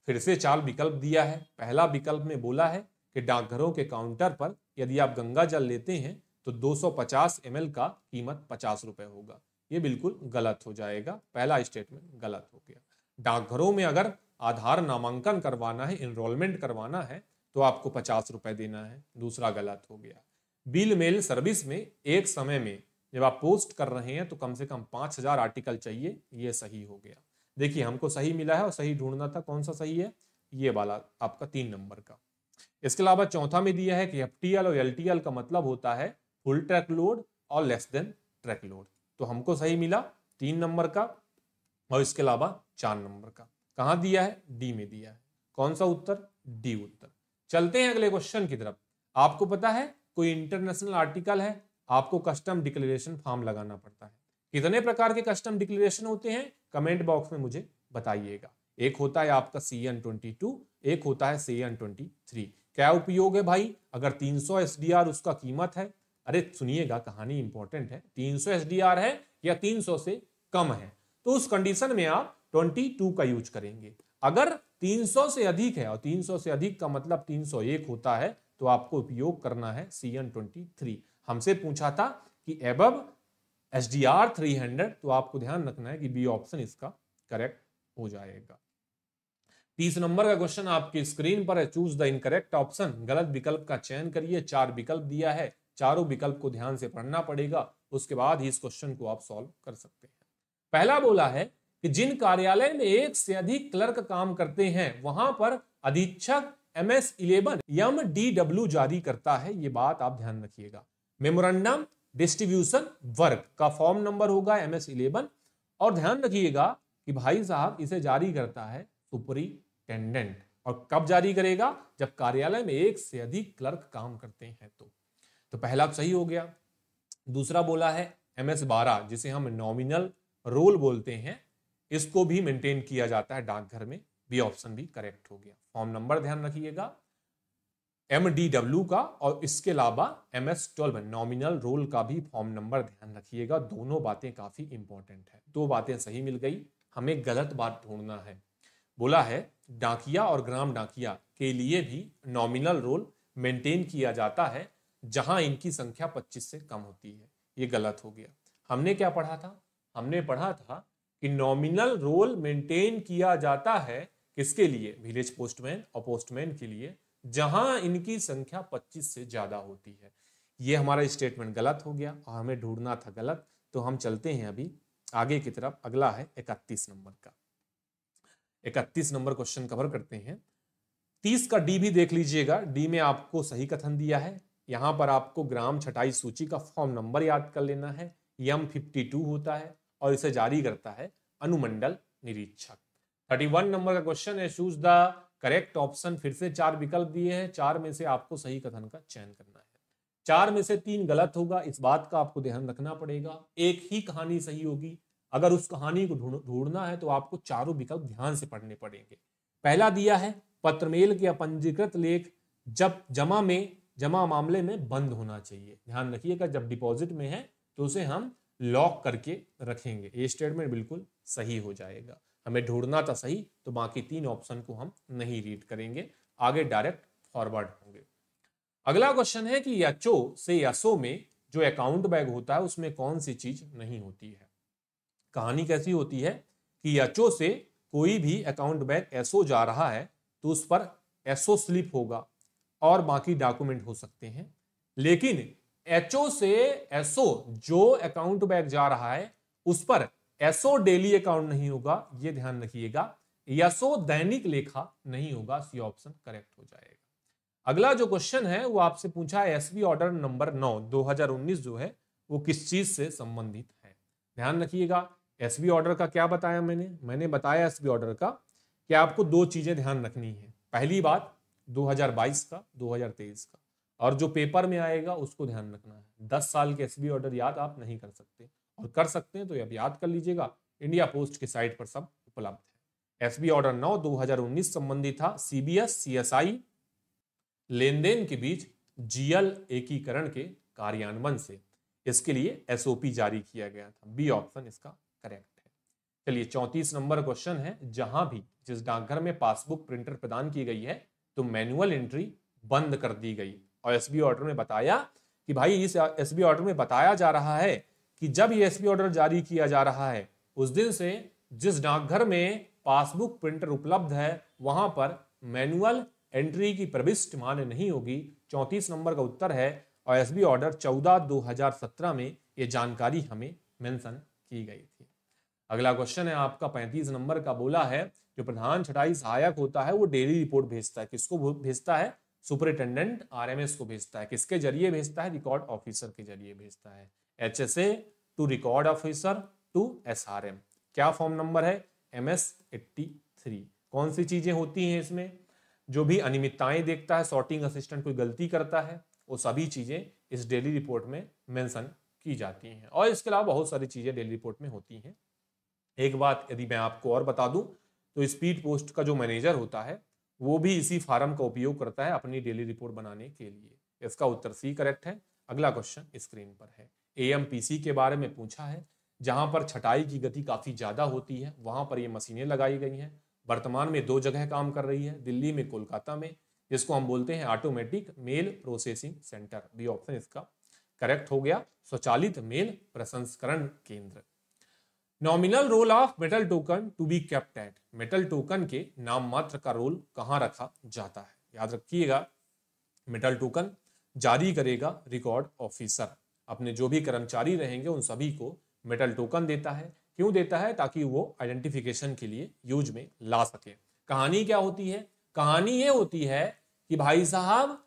फिर से चार विकल्प दिया है। पहला विकल्प में बोला है कि डाकघरों के काउंटर पर यदि आप गंगा जल लेते हैं तो दो सौ पचास एम एल का कीमत पचास रुपए होगा। ये बिल्कुल गलत हो जाएगा, पहला स्टेटमेंट गलत हो गया। डाकघरों में अगर आधार नामांकन करवाना है, इनरोलमेंट करवाना है तो आपको पचास रुपए देना है, दूसरा गलत हो गया। बिल मेल सर्विस में एक समय में जब आप पोस्ट कर रहे हैं तो कम से कम पाँच हजार आर्टिकल चाहिए, ये सही हो गया। देखिए हमको सही मिला है और सही ढूंढना था कौन सा सही है, ये वाला आपका तीन नंबर का। इसके अलावा चौथा में दिया है कि एफ टी एल और एल टी एल का मतलब होता है फुल ट्रैक लोड और लेस देन ट्रैक लोड, तो हमको सही मिला तीन नंबर का और इसके अलावा चार नंबर का। कहाँ दिया है, डी में दिया है। कौन सा उत्तर, डी उत्तर। चलते हैं अगले क्वेश्चन की तरफ। आपको पता है कोई इंटरनेशनल आर्टिकल है, आपको कस्टम डिक्लेरेशन फॉर्म लगाना पड़ता है। कितने प्रकार के कस्टम डिक्लेरेशन होते हैं, कमेंट बॉक्स में मुझे बताइएगा। एक होता है आपका सी एन ट्वेंटी टू, एक होता है सी एन ट्वेंटी थ्री। क्या उपयोग है भाई, अगर तीन सौ एस डी आर उसका कीमत है, अरे सुनिएगा कहानी इंपॉर्टेंट है, तीन सौ एस डी आर है या तीन सौ से कम है तो उस कंडीशन में आप बाईस का यूज करेंगे। अगर तीन सौ से अधिक है और तीन सौ से अधिक का मतलब तीन सौ एक होता है तो आपको उपयोग करना है सी एन ट्वेंटी थ्री। हमसे पूछा था कि एबव एस डी आर तीन सौ तो आपको ध्यान रखना है कि बी ऑप्शन इसका करेक्ट हो जाएगा। तीस नंबर का क्वेश्चन आपकी स्क्रीन पर है, चूज द इनकरेक्ट ऑप्शन। गलत विकल्प का चयन करिए। चार विकल्प दिया है, चारों विकल्प को ध्यान से पढ़ना पड़ेगा, उसके बाद ही इस क्वेश्चन को आप सॉल्व कर सकते हैं। पहला बोला है कि जिन कार्यालय में एक से अधिक क्लर्क काम करते हैं वहां पर अधीक्षक एम एस ग्यारह एम डी डब्ल्यू जारी करता है, ये बात आप ध्यान रखिएगा। मेमोरेंडम डिस्ट्रीब्यूशन वर्क का फॉर्म नंबर होगा एम एस ग्यारह और ध्यान रखिएगा कि भाई साहब इसे जारी करता है सुपरिटेंडेंट। और कब जारी करेगा, जब कार्यालय में एक से अधिक क्लर्क काम करते हैं तो तो पहला सही हो गया। दूसरा बोला है एम एस बारह जिसे हम नॉमिनल रोल बोलते हैं, इसको भी मेंटेन किया जाता है डाकघर में, बी ऑप्शन भी करेक्ट हो गया। फॉर्म नंबर ध्यान रखिएगा एम डी डब्ल्यू का और इसके अलावा एम एस बारह नॉमिनल रोल का भी फॉर्म नंबर ध्यान रखिएगा। दोनों बातें काफी इंपॉर्टेंट है। दो बातें सही मिल गई, हमें गलत बात ढूंढना है। बोला है डाकिया और ग्राम डाकिया के लिए भी नॉमिनल रोल मेंटेन किया जाता है जहां इनकी संख्या पच्चीस से कम होती है, ये गलत हो गया। हमने क्या पढ़ा था, हमने पढ़ा था कि नॉमिनल रोल मेंटेन किया जाता है किसके लिए, विलेज पोस्टमैन और पोस्टमैन के लिए जहां इनकी संख्या पच्चीस से ज्यादा होती है। ये हमारा स्टेटमेंट गलत हो गया और हमें ढूंढना था गलत। तो हम चलते हैं अभी आगे की तरफ। अगला है इकतीस नंबर का। इकतीस नंबर क्वेश्चन कवर करते हैं। तीस का डी भी देख लीजिएगा, डी में आपको सही कथन दिया है। यहाँ पर आपको ग्राम छटाई सूची का फॉर्म नंबर याद कर लेना है, एम फिफ्टी टू होता है और इसे जारी करता है अनुमंडल निरीक्षक। इकतीस नंबर का क्वेश्चन है, चूज द करेक्ट ऑप्शन। फिर से चार विकल्प दिए हैं, चार में से आपको सही कथन का चयन करना है। चार में से तीन गलत होगा, इस बात का आपको ध्यान रखना पड़ेगा। एक ही कहानी सही होगी, अगर उस कहानी को ढूंढना है तो आपको चारों विकल्प ध्यान से पढ़ने पड़ेंगे। पहला दिया है पत्रमेल के अपंजीकृत लेख जब जमा में जमा मामले में बंद होना चाहिए। ध्यान रखिएगा जब डिपॉजिट में है तो उसे हम लॉक करके रखेंगे, ये स्टेटमेंट बिल्कुल सही हो जाएगा। हमें ढूंढना था सही, तो बाकी तीन ऑप्शन को हम नहीं रीड करेंगे, आगे डायरेक्ट फॉरवर्ड होंगे। अगला क्वेश्चन है कि याचो से यासो में जो अकाउंट बैग होता है उसमें कौन सी चीज नहीं होती है। कहानी कैसी होती है कि याचो से कोई भी अकाउंट बैग एसओ जा रहा है तो उस पर एसओ स्लिप होगा और बाकी डॉक्यूमेंट हो सकते हैं, लेकिन एचओ से एसओ जो अकाउंट बैग जा रहा है उस पर एसओ डेली अकाउंट नहीं होगा, ये ध्यान रखिएगा। एसओ दैनिक लेखा नहीं होगा, सी ऑप्शन करेक्ट हो जाएगा। अगला जो क्वेश्चन है वो आपसे पूछा है एसबी ऑर्डर नंबर नौ दो हजार उन्नीस जो है वो किस चीज से संबंधित है। ध्यान रखिएगा एसबी ऑर्डर का क्या बताया मैंने, मैंने बताया एसबी ऑर्डर का कि आपको दो चीजें ध्यान रखनी है। पहली बात दो हजार बाईस का, दो हजार तेईस का, और जो पेपर में आएगा उसको ध्यान रखना है। दस साल के एसबी ऑर्डर याद आप नहीं कर सकते, और कर सकते हैं तो अब याद कर लीजिएगा, इंडिया पोस्ट के साइट पर सब उपलब्ध है। एसबी ऑर्डर नौ दो हजार उन्नीस संबंधी था सीबीएस सीएसआई लेनदेन के बीच जीएल एकीकरण के कार्यान्वयन से, इसके लिए एसओपी जारी किया गया था। बी ऑप्शन इसका करेक्ट है। चलिए चौंतीस नंबर क्वेश्चन है, जहां भी जिस डाकघर में पासबुक प्रिंटर प्रदान की गई है तो मैनुअल एंट्री बंद कर दी गई, और एसबी ऑर्डर में बताया कि भाई इस एसबी ऑर्डर में बताया जा रहा है कि जब ये एसबी ऑर्डर जारी किया जा रहा है उस दिन से जिस डाकघर में पासबुक प्रिंटर उपलब्ध है वहां पर मैनुअल एंट्री की प्रविष्ट मान्य नहीं होगी। चौंतीस नंबर का उत्तर है, और एसबी ऑर्डर चौदह दो हजार सत्रह में ये जानकारी हमें मेंशन की गई थी। अगला क्वेश्चन है आपका पैंतीस नंबर का, बोला है जो प्रधान छटाई सहायक होता है वो डेली रिपोर्ट भेजता है, किसको भेजता है? सुपरिटेंडेंट आरएमएस को भेजता है। किसके जरिए भेजता है? रिकॉर्ड ऑफिसर के जरिए भेजता है। HSA to record officer to SRM. क्या फॉर्म नंबर है? M S eighty three. कौन सी चीजें होती हैं इसमें? जो भी अनियमितताएं देखता है, सॉर्टिंग असिस्टेंट कोई गलती करता है, वो सभी चीजें इस डेली रिपोर्ट में मेंशन की जाती हैं, और इसके अलावा बहुत सारी चीजें डेली रिपोर्ट में होती हैं। एक बात यदि मैं आपको और बता दूं तो स्पीड पोस्ट का जो मैनेजर होता है वो भी इसी फार्म का उपयोग करता है अपनी डेली रिपोर्ट बनाने के लिए। इसका उत्तर सी करेक्ट है। अगला क्वेश्चन स्क्रीन पर है, एएमपीसी के बारे में पूछा है, जहां पर छटाई की गति काफी ज्यादा होती है वहां पर ये मशीनें लगाई गई हैं। वर्तमान में दो जगह काम कर रही है, दिल्ली में, कोलकाता में, जिसको हम बोलते हैं automatic mail processing centre. B option इसका करेक्ट हो गया, स्वचालित मेल प्रसंस्करण केंद्र। Nominal roll of metal token to be kept at, metal token के नाम मात्र का रोल कहाँ रखा जाता है? याद रखिएगा, मेटल टोकन जारी करेगा रिकॉर्ड ऑफिसर, अपने जो भी कर्मचारी रहेंगे उन सभी को मेटल टोकन देता है। क्यों देता है? ताकि वो आइडेंटिफिकेशन के लिए यूज में ला सके। कहानी क्या होती है? कहानी ये होती है कि भाई साहब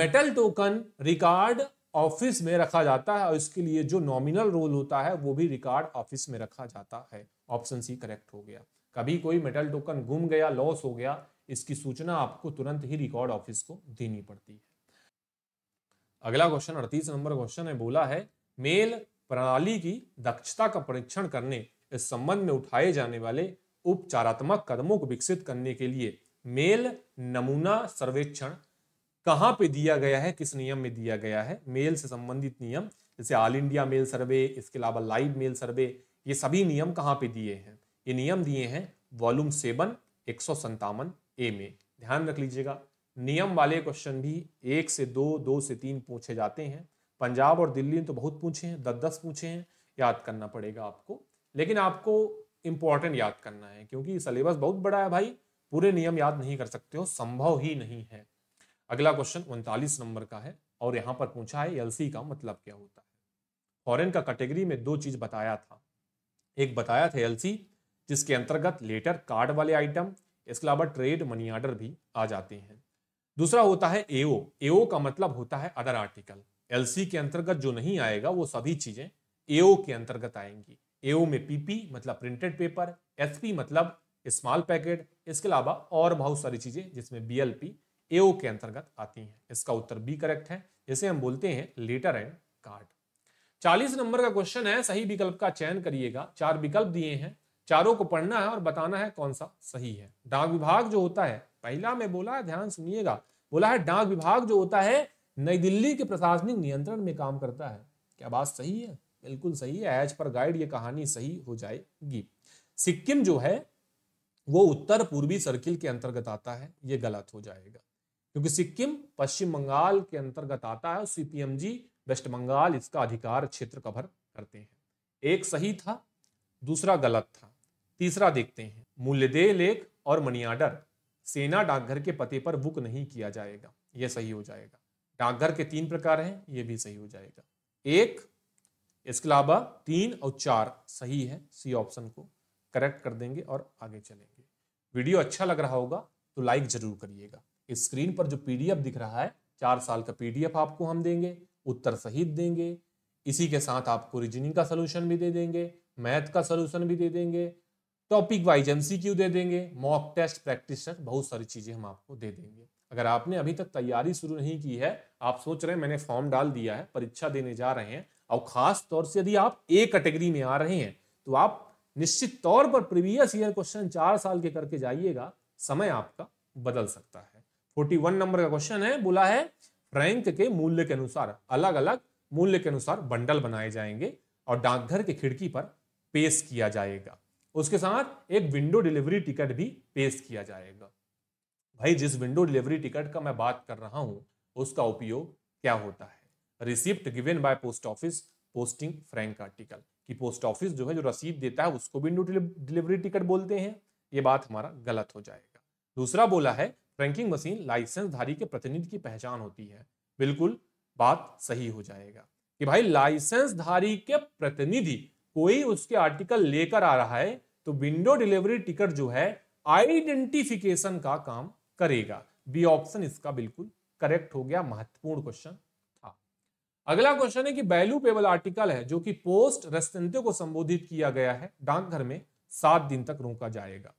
मेटल टोकन रिकॉर्ड ऑफिस में रखा जाता है, और इसके लिए जो नॉमिनल रोल होता है वो भी रिकॉर्ड ऑफिस में रखा जाता है। ऑप्शन सी करेक्ट हो गया। कभी कोई मेटल टोकन गुम गया, लॉस हो गया, इसकी सूचना आपको तुरंत ही रिकॉर्ड ऑफिस को देनी पड़ती है। अगला क्वेश्चन अड़तीस नंबर क्वेश्चन है, बोला है मेल प्रणाली की दक्षता का परीक्षण करने इस संबंध में उठाए जाने वाले उपचारात्मक कदमों को विकसित करने के लिए मेल नमूना सर्वेक्षण कहाँ पे दिया गया है? किस नियम में दिया गया है? मेल से संबंधित नियम जैसे ऑल इंडिया मेल सर्वे, इसके अलावा लाइव मेल सर्वे, ये सभी नियम कहाँ पे दिए हैं? ये नियम दिए हैं वॉल्यूम सेवन एक सौ संतावन ए में। ध्यान रख लीजिएगा, नियम वाले क्वेश्चन भी एक से दो, दो से तीन पूछे जाते हैं। पंजाब और दिल्ली तो बहुत पूछे हैं, दस दस पूछे हैं, याद करना पड़ेगा आपको, लेकिन आपको इंपॉर्टेंट याद करना है क्योंकि सिलेबस बहुत बड़ा है भाई, पूरे नियम याद नहीं कर सकते हो, संभव ही नहीं है। अगला क्वेश्चन उनतालीस नंबर का है, और यहाँ पर पूछा है एलसी का मतलब क्या होता है। फॉरेन का कैटेगरी में दो चीज बताया था, एक बताया था एलसी जिसके अंतर्गत लेटर कार्ड वाले आइटम, इसके अलावा ट्रेड मनी ऑर्डर भी आ जाते हैं। दूसरा होता है एओ, एओ का मतलब होता है अदर आर्टिकल। एलसी के अंतर्गत जो नहीं आएगा वो सभी चीजें एओ के अंतर्गत आएंगी। एओ में पीपी मतलब प्रिंटेड पेपर, एसपी मतलब स्मॉल पैकेट, इसके अलावा और बहुत सारी चीजें जिसमें बीएलपी एओ के अंतर्गत आती हैं। इसका उत्तर बी करेक्ट है, जिसे हम बोलते हैं लेटर एंड कार्ड। चालीस नंबर का क्वेश्चन है, सही विकल्प का चयन करिएगा। चार विकल्प दिए हैं, चारों को पढ़ना है और बताना है कौन सा सही है। डाक विभाग जो होता है, पहला में बोला, ध्यान सुनिएगा, बोला है डाक विभाग जो होता है नई दिल्ली के प्रशासनिक नियंत्रण में काम करता है। क्या बात सही है? बिल्कुल सही है, एज पर गाइड ये कहानी सही हो जाएगी। सिक्किम जो है वो उत्तर पूर्वी सर्किल के अंतर्गत आता है, ये गलत हो जाएगा क्योंकि सिक्किम पश्चिम बंगाल के अंतर्गत आता है और सीपीएमजी वेस्ट बंगाल इसका अधिकार क्षेत्र कवर करते हैं। एक सही था, दूसरा गलत था। तीसरा देखते हैं, मूल्यदेय लेख और मनीआर्डर सेना डाकघर के पते पर बुक नहीं किया जाएगा, ये सही हो जाएगा। डाकघर के तीन प्रकार हैं, ये भी सही हो जाएगा। एक, इसके अलावा तीन और चार सही है। सी ऑप्शन को करेक्ट कर देंगे और आगे चलेंगे। वीडियो अच्छा लग रहा होगा तो लाइक जरूर करिएगा। स्क्रीन पर जो पीडीएफ दिख रहा है, चार साल का पीडीएफ आपको हम देंगे, उत्तर सहित देंगे। इसी के साथ आपको रीजनिंग का सलूशन भी दे देंगे, मैथ का सलूशन भी दे देंगे, टॉपिक वाइज एमसीक्यू दे देंगे, मॉक टेस्ट, प्रैक्टिस टेस्ट, बहुत सारी चीजें हम आपको दे देंगे। अगर आपने अभी तक तैयारी शुरू नहीं की है, आप सोच रहे हैं मैंने फॉर्म डाल दिया है, परीक्षा देने जा रहे हैं, और खास तौर से यदि आप ए कैटेगरी में आ रहे हैं तो आप निश्चित तौर पर प्रीवियस ईयर क्वेश्चन चार साल के करके जाइएगा, समय आपका बदल सकता है। इकतालीस नंबर का क्वेश्चन है, बोला है फ्रैंक के मूल्य के अनुसार अलग अलग मूल्य के अनुसार बंडल बनाए जाएंगे और डाकघर के खिड़की पर पेश किया जाएगा, उसके साथ एक विंडो डिलीवरी टिकट भी पेश किया जाएगा। भाई जिस विंडो डिलीवरी टिकट का मैं बात कर रहा हूं उसका उपयोग क्या होता है? Receipt given by post office posting frank article, कि पोस्ट ऑफिस जो है जो रसीद देता है उसको विंडो डिलीवरी टिकट बोलते हैं, ये बात हमारा गलत हो जाएगा। दूसरा बोला है फ्रैंकिंग मशीन लाइसेंसधारी के प्रतिनिधि की पहचान होती है, बिल्कुल बात सही हो जाएगा कि भाई लाइसेंसधारी के प्रतिनिधि कोई उसके आर्टिकल लेकर आ रहा है तो विंडो डिलीवरी टिकट जो है आइडेंटिफिकेशन का काम करेगा। बी ऑप्शन इसका बिल्कुल करेक्ट हो गया, महत्वपूर्ण क्वेश्चन। अगला क्वेश्चन है कि वैल्यू पेबल आर्टिकल है जो कि पोस्ट रेसिडेंटों को संबोधित किया गया है, डाकघर में सात दिन तक रोका जाएगा।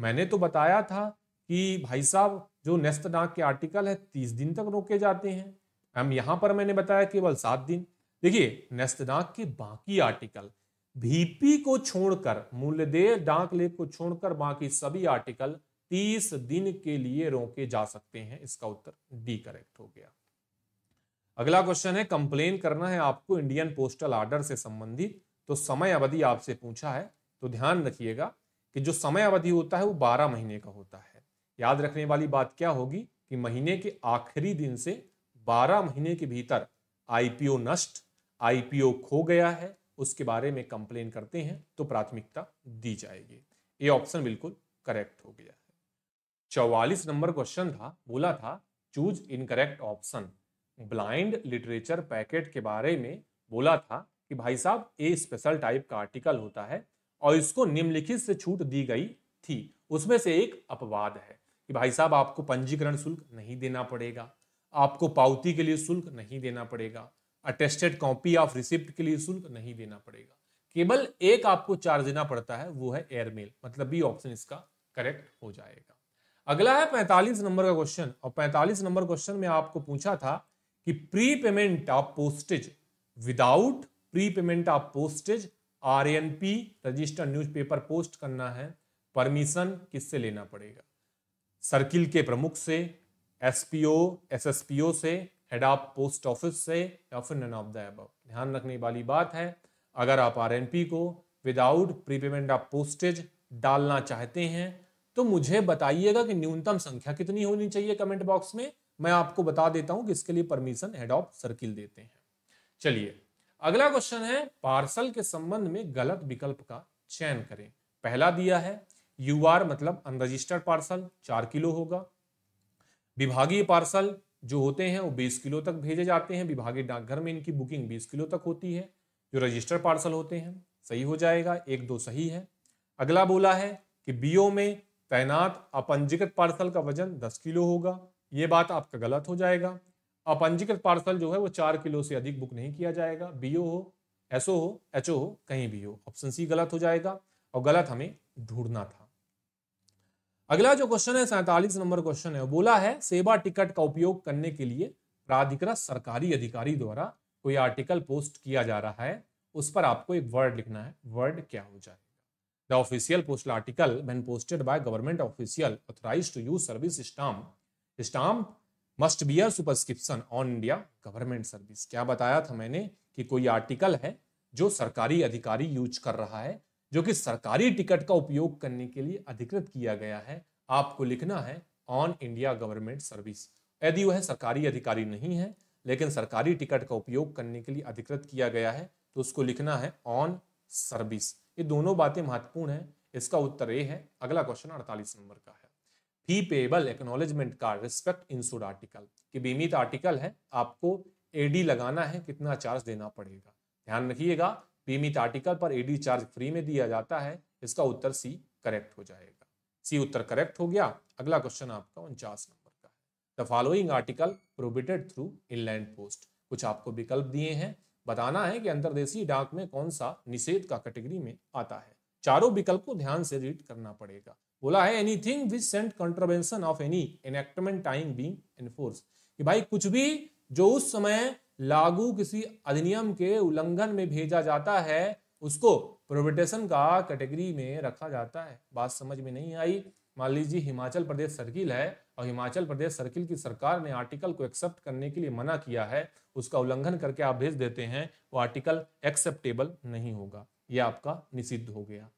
मैंने तो बताया था कि भाई साहब जो नेस्त डाक के आर्टिकल है तीस दिन तक रोके जाते हैं, हम यहां पर मैंने बताया केवल सात दिन। देखिए नेस्त डाक के बाकी आर्टिकल भीपी को छोड़कर, मूल्यदेय डाक लेख को छोड़कर बाकी सभी आर्टिकल तीस दिन के लिए रोके जा सकते हैं। इसका उत्तर डी करेक्ट हो गया। अगला क्वेश्चन है कंप्लेन करना है आपको इंडियन पोस्टल आर्डर से संबंधित, तो समय अवधि आपसे पूछा है तो ध्यान रखिएगा कि जो समय अवधि होता है वो बारह महीने का होता है। याद रखने वाली बात क्या होगी कि महीने के आखिरी दिन से बारह महीने के भीतर आईपीओ नष्ट, आईपीओ खो गया है, उसके बारे में कंप्लेन करते हैं तो प्राथमिकता दी जाएगी। ये ऑप्शन बिल्कुल करेक्ट हो गया है। चौवालीस नंबर क्वेश्चन था, बोला था choose incorrect option. Blind literature packet के बारे में बोला था कि भाई साहब ए स्पेशल टाइप का आर्टिकल होता है और इसको निम्नलिखित से छूट दी गई थी, उसमें से एक अपवाद है कि भाई साहब आपको पंजीकरण शुल्क नहीं देना पड़ेगा, आपको पावती के लिए शुल्क नहीं देना पड़ेगा, अटेस्टेड कॉपी ऑफ रिसिप्ट के लिए शुल्क नहीं देना पड़ेगा, केवल एक आपको चार्ज देना पड़ता है, वो है एयरमेल। मतलब बी ऑप्शन इसका करेक्ट हो जाएगा। अगला है पैंतालीस नंबर का क्वेश्चन, और पैंतालीस नंबर क्वेश्चन में आपको पूछा था कि pre payment of postage without pre payment of postage RNP registered newspaper post करना है, परमिशन किससे लेना पड़ेगा? सर्किल के प्रमुख से, एसपीओ एसएसपीओ से, हेड ऑफ पोस्ट ऑफिस से, या फिर नन ऑफ द अबव। ध्यान रखने वाली बात है अगर आप आरएनपी को without pre payment of postage डालना चाहते हैं तो मुझे बताइएगा कि न्यूनतम संख्या कितनी होनी चाहिए कमेंट बॉक्स में, मैं आपको बता देता हूं कि इसके लिए परमिशन हेड ऑफ सर्किल देते हैं। चलिए अगला क्वेश्चन है पार्सल के संबंध में गलत विकल्प का चयन करें। पहला दिया है यूआर मतलब अनरजिस्टर्ड पार्सल चार किलो होगा, विभागीय पार्सल जो होते हैं वो बीस किलो तक भेजे जाते हैं, विभागीय डाकघर में इनकी बुकिंग बीस किलो तक होती है, जो रजिस्टर्ड पार्सल होते हैं। सही हो जाएगा, एक दो सही है। अगला बोला है कि बीओ में तैनात अपंजीकृत पार्सल का वजन दस किलो होगा, ये बात आपका गलत हो जाएगा। अपंजीकृत पार्सल जो है वो चार किलो से अधिक बुक नहीं किया जाएगा, बीओ हो, एसओ हो, एचओ हो, कहीं भी हो। ऑप्शन सी गलत हो जाएगा और गलत हमें ढूंढना था। अगला जो क्वेश्चन है सैंतालीस नंबर क्वेश्चन है, बोला है सेवा टिकट का उपयोग करने के लिए प्राधिकृत सरकारी अधिकारी द्वारा कोई आर्टिकल पोस्ट किया जा रहा है, उस पर आपको एक वर्ड लिखना है, वर्ड क्या हो जाएगा? The official postal article when posted by government official authorised to use service stamp stamp must bear superscription on India government service. क्या बताया था मैंने कि कोई आर्टिकल है जो सरकारी अधिकारी यूज कर रहा है, जो कि सरकारी टिकट का उपयोग करने के लिए अधिकृत किया गया है, आपको लिखना है ऑन इंडिया गवर्नमेंट सर्विस। यदि वह सरकारी अधिकारी नहीं है लेकिन सरकारी टिकट का उपयोग करने के लिए अधिकृत किया गया है तो उसको लिखना है ऑन सर्विस। ये दोनों बातें महत्वपूर्ण है, इसका उत्तर ए है। अगला क्वेश्चन अड़तालीस नंबर का है, fee payable acknowledgement card respect insured article, कि बीमित आर्टिकल है आपको एडी लगाना है, कितना चार्ज देना पड़ेगा? ध्यान रखिएगा बीमित आर्टिकल पर एडी चार्ज फ्री में दिया जाता है। इसका उत्तर सी करेक्ट हो जाएगा, सी उत्तर करेक्ट हो गया। अगला क्वेश्चन आपका उनचास नंबर का है, the following article prohibited through inland post. कुछ आपको विकल्प दिए हैं, बताना है कि अंतर्देशीय डाक में कौन सा निषेध का कैटेगरी में आता है। चारों विकल्प को ध्यान से रीड करना पड़ेगा, बोला है anything which sent contravention of any enactment time being enforce, कि भाई कुछ भी जो उस समय लागू किसी अधिनियम के उल्लंघन में भेजा जाता है उसको प्रोहिबिटेशन का कैटेगरी में रखा जाता है। बात समझ में नहीं आई? मान लीजिए हिमाचल प्रदेश सर्किल है और हिमाचल प्रदेश सर्किल की सरकार ने आर्टिकल को एक्सेप्ट करने के लिए मना किया है, उसका उल्लंघन करके आप भेज देते हैं, वो आर्टिकल एक्सेप्टेबल नहीं होगा, यह आपका निषिद्ध हो गया।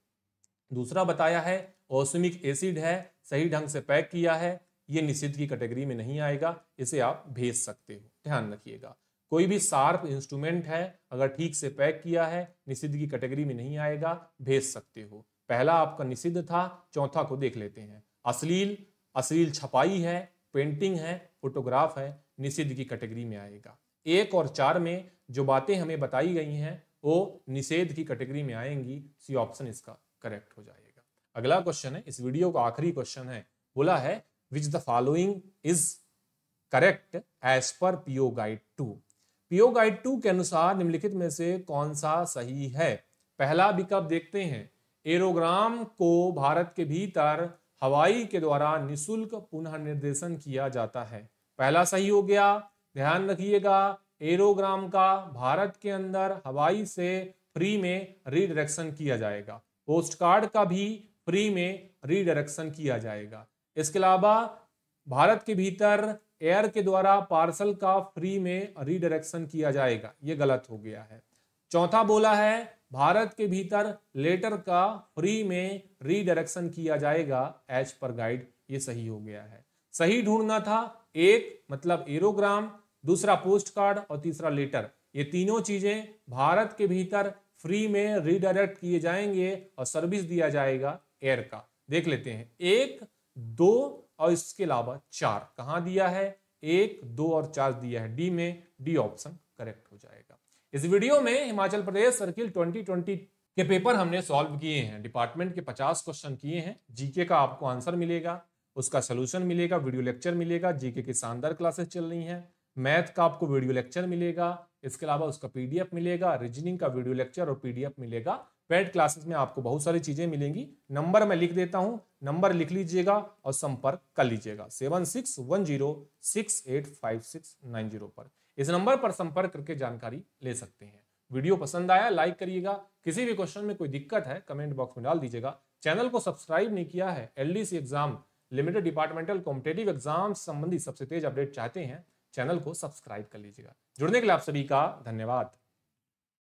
दूसरा बताया है ओस्मिक एसिड है, सही ढंग से पैक किया है, ये निषिद्ध की कैटेगरी में नहीं आएगा, इसे आप भेज सकते हो, ध्यान रखिएगा। कोई भी शार्प इंस्ट्रूमेंट है अगर ठीक से पैक किया है निषिद्ध की कैटेगरी में नहीं आएगा, भेज सकते हो। पहला आपका निषिद्ध था, चौथा को देख लेते हैं। अश्लील, अश्लील छपाई है, पेंटिंग है, फोटोग्राफ है, निषिद्ध की कैटेगरी में आएगा। एक और चार में जो बातें हमें बताई गई हैं वो निषेध की कैटेगरी में आएंगी, सी ऑप्शन इसका करेक्ट हो जाएगा। अगला क्वेश्चन है, इस वीडियो का आखिरी क्वेश्चन है, बोला है which the following is correct as per PO guide two. PO guide two के अनुसार निम्नलिखित में से कौन सा सही है। पहला विकल्प देखते हैं, एरोग्राम को भारत के भीतर हवाई के द्वारा निशुल्क पुनः निर्देशन किया जाता है, पहला सही हो गया। ध्यान रखिएगा, एरोग्राम का भारत के अंदर हवाई से फ्री में रीडायरेक्शन किया जाएगा, पोस्ट कार्ड का भी फ्री में रीडायरेक्शन किया जाएगा। इसके अलावा भारत के भीतर एयर के द्वारा पार्सल का फ्री में रीडायरेक्शन किया जाएगा, ये गलत हो गया है। चौथा बोला है भारत के भीतर लेटर का फ्री में रीडायरेक्शन किया जाएगा एज पर गाइड, ये सही हो गया है। सही ढूंढना था, एक मतलब एरोग्राम, दूसरा पोस्ट कार्ड और तीसरा लेटर, ये तीनों चीजें भारत के भीतर फ्री में रीडायरेक्ट किए जाएंगे और सर्विस दिया जाएगा एयर का। देख लेते हैं, एक, दो और इसके अलावा चार, कहाँ दिया है, एक, दो और चार दिया है डी में, डी ऑप्शन करेक्ट हो जाएगा। इस वीडियो में Himachal Pradesh circle twenty twenty के पेपर हमने सॉल्व किए हैं, डिपार्टमेंट के पचास क्वेश्चन किए हैं। जीके का आपको आंसर मिलेगा, उसका सोल्यूशन मिलेगा, वीडियो लेक्चर मिलेगा, जीके की शानदार क्लासेस चल रही हैं। मैथ का आपको वीडियो लेक्चर मिलेगा, इसके अलावा उसका पीडीएफ मिलेगा, रीजनिंग का वीडियो लेक्चर और पीडीएफ मिलेगा। पेड क्लासेस में आपको बहुत सारी चीजें मिलेंगी। नंबर मैं लिख देता हूं, नंबर लिख लीजिएगा और संपर्क कर लीजिएगा seven six one zero six eight five six nine zero पर। इस नंबर पर संपर्क करके जानकारी ले सकते हैं। वीडियो पसंद आया लाइक करिएगा, किसी भी क्वेश्चन में कोई दिक्कत है कमेंट बॉक्स में डाल दीजिएगा। चैनल को सब्सक्राइब नहीं किया है, LDC exam limited departmental competitive exam संबंधी सबसे तेज अपडेट चाहते हैं, चैनल को सब्सक्राइब कर लीजिएगा। जुड़ने के लिए आप सभी का धन्यवाद।